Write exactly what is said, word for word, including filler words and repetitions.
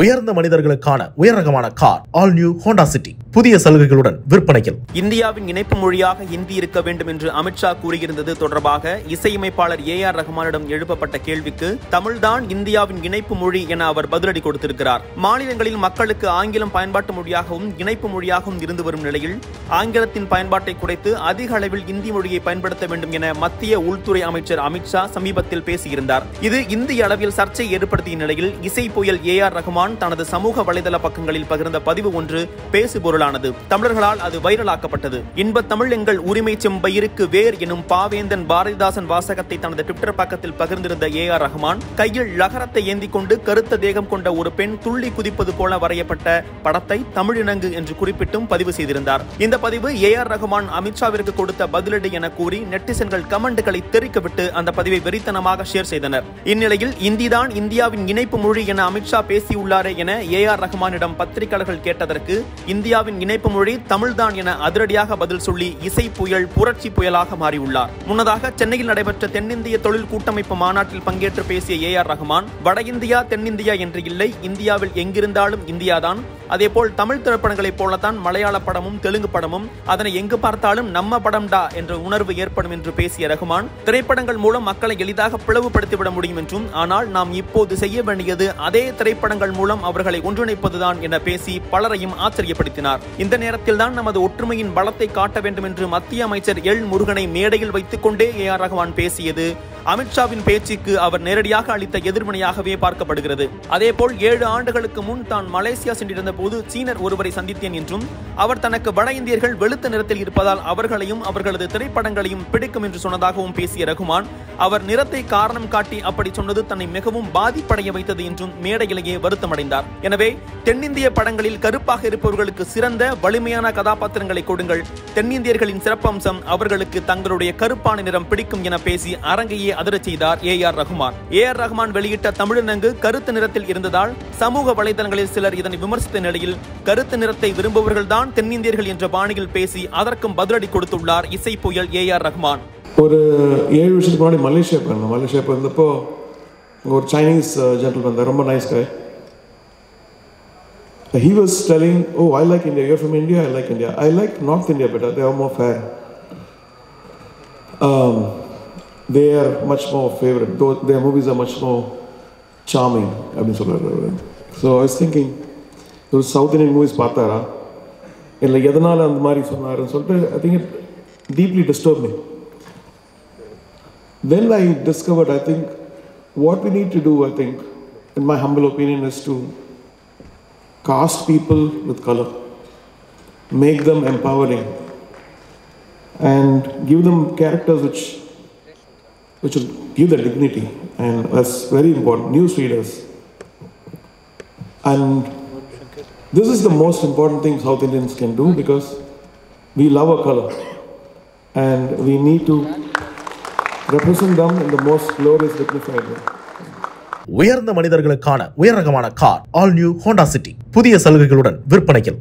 உயர்ந்த மனிதர்களுக்கான உயர்ரகமான car all new Honda City புதிய சலுகைகளுடன் விற்பனையில். இந்தியாவின் இணைப்பு மொழியாக ஹிந்தி இருக்க வேண்டும் என்று அமித் ஷா கூறியிருந்தது தொடர்பாக இசையமைப்பாளர் ஏ ஆர் ரஹ்மானிடம் எழுப்பப்பட்ட கேள்விக்கு தமிழ்தான் இந்தியாவின் இணைப்பு மொழி என அவர் பதிலடி கொடுத்திருக்கிறார். மாநிலங்களில் மக்களுக்கு ஆங்கிலம் பயன்பாட்டு மொழியாகவும் இணைப்பு மொழியாகவும் இருந்து வரும் நிலையில் ஆங்கிலத்தின் பயன்பாட்டை குறைத்து அதிக அளவில் இந்தி மொழியை பயன்படுத்த வேண்டும் என மத்திய உள்துறை அமைச்சர் அமித் ஷா சமீபத்தில் பேசியிருந்தார். இது இந்திய அளவில் சர்ச்சை ஏற்படுத்திய நிலையில் இசை புயல் ஏ ஆர் ரஹ்மான் தனது சமூக வலைதள பக்கங்களில் பகிர்ந்த பதிவு ஒன்று பேசுபொருளானது. தமிழர்களால் அது வைரலாக்கப்பட்டது. இன்ப தமிழ் எங்கள் உரிமை செம்பயிருக்கு வேர் எனும் பாவேந்தன் பாரதிதாசன் வாசகத்தை தனது ட்விட்டர் பக்கத்தில் பகிர்ந்திருந்த ஏ ஆர் ரஹ்மான் கையில் லகரத்தை ஏந்தி கொண்டு கருத்த தேகம் கொண்ட ஒரு பெண் துள்ளி குதிப்பது போல வரையப்பட்ட படத்தை தமிழினங்கு என்று குறிப்பிட்டும் பதிவு செய்திருந்தார். இந்த பதிவு ஏ ஆர் ரஹ்மான் அமித்ஷாவிற்கு கொடுத்த பதிலடி என கூறி நெட்டிசன்கள் கமெண்ட்களை தெரிக்கவிட்டு அந்த பதிவை வெறித்தனமாக ஷேர் செய்தனர். இந்நிலையில் இந்திதான் இந்தியாவின் இணைப்பு மொழி என அமித்ஷா பேசியுள்ளாரே என ஏ ஆர் ரஹ்மானிடம் பத்திரிகையாளர்கள் கேட்டதற்கு இந்தியாவின் இணைப்பு மொழி தமிழ்தான் என அதிரடியாக பதில் சொல்லி இசை புயல் புரட்சி புயலாக மாறியுள்ளார். முன்னதாக சென்னையில் நடைபெற்ற தென்னிந்திய தொழில் கூட்டமைப்பு மாநாட்டில் பங்கேற்று பேசிய ஏ ஆர் ரஹ்மான் வட இந்தியா தென்னிந்தியா என்று இல்லை, இந்தியாவில் எங்கிருந்தாலும் இந்தியாதான். அதேபோல் தமிழ் திரைப்படங்களைப் போலத்தான் மலையாள படமும் தெலுங்கு படமும், அதனை எங்கு பார்த்தாலும் நம்ம படம்டா என்ற உணர்வு ஏற்படும் என்று பேசிய ரஹ்மான் திரைப்படங்கள் மூலம் மக்களை எளிதாக பிளவுபடுத்திவிட முடியும் என்றும், ஆனால் நாம் இப்போது செய்ய வேண்டியது அதே திரைப்படங்கள் மூலம் அவர்களை ஒன்றிணைப்பதுதான் என பேசி பலரையும் ஆச்சரியப்படுத்தினார். இந்த நேரத்தில்தான் நமது ஒற்றுமையின் பலத்தை காட்ட வேண்டும் என்று மத்திய அமைச்சர் எல் முருகனை மேடையில் வைத்துக் கொண்டே ஏ ஆர் ரஹ்மான் பேசியது அமித்ஷாவின் பேச்சுக்கு அவர் நேரடியாக அளித்த எதிர்வினையாகவே பார்க்கப்படுகிறது. அதேபோல் ஏழு ஆண்டுகளுக்கு முன் தான் மலேசியா சென்றிருந்த போது சீனர் ஒருவரை சந்தித்தேன் என்றும், அவர் தனக்கு வட இந்தியர்கள் வெளுத்த நிறத்தில் இருப்பதால் அவர்களையும் அவர்களது திரைப்படங்களையும் பிடிக்கும் என்று சொன்னதாகவும் பேசிய ரஹ்மான் அவர் நிறத்தை காரணம் காட்டி அப்படி சொன்னது தன்னை மிகவும் பாதிப்படைய வைத்தது என்றும் மேடையிலேயே வருத்தமடைந்தார். எனவே தென்னிந்திய படங்களில் கருப்பாக இருப்பவர்களுக்கு சிறந்த வலிமையான கதாபாத்திரங்களை கொடுங்கள், தென்னிந்தியர்களின் சிறப்பம்சம் அவர்களுக்கு தங்களுடைய கருப்பான நிறம் பிடிக்கும் என பேசி அரங்கையே அதிரச் செய்தார் A R Rahman. A R Rahman வெளியிட்ட தமிழினங்கு கருத்து நிறத்தில் இருந்ததால் சமூக வலைதளங்களில் சிலர் இதனை விமர்சித்த நிலையில் கருத்து நிறத்தை விரும்புபவர்கள் தான் தென்னிந்தியர்கள் என்ற பாணியில் பேசி அதற்கும் பதிலடி கொடுத்துள்ளார் இசை புயல் ஏ ஆர் ரஹ்மான். ஒரு ஏழு வருஷத்துக்கு முன்னாடி மலேசியா போயிருந்தோம். மலேசியா போயிருந்தப்போ ஒரு சைனீஸ் ஜென்டில்மேன் வந்தார், ரொம்ப nice guy. He was telling, oh, I like India, you're from India, I like India, I like North India better, they are more fair. Um, They are much more favorite. Though their movies are much more charming. I mean, so, so I was thinking, those South Indian movies, பார்த்தா இல்லை எதனால அந்த மாதிரி சொன்னாருன்னு சொல்லிட்டு I think it deeply disturbed me. Then I discovered, I think, what we need to do, I think, in my humble opinion, is to cast people with color, make them empowering, and give them characters which which will give the dignity, and that's very important, newsreaders. And this is the most important thing South Indians can do, because we love our color and we need to represent them in the most glorious, dignified way. உயர்ந்த மனிதர்களுக்கான உயர்ரகமான car all new Honda City புதிய சலுகைகளுடன் விற்பனையில்.